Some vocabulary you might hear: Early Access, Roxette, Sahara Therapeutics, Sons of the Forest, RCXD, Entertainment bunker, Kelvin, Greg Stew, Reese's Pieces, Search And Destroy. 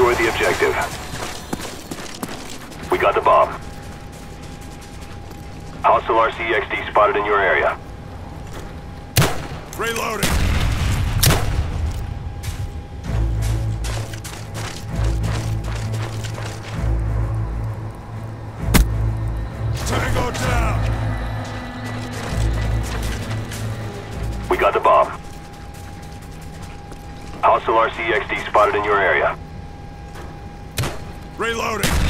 destroy the objective. We got the bomb. Hostile RCXD spotted in your area. Reloading. Tango down. We got the bomb. Hostile RCXD spotted in your area. Reloading.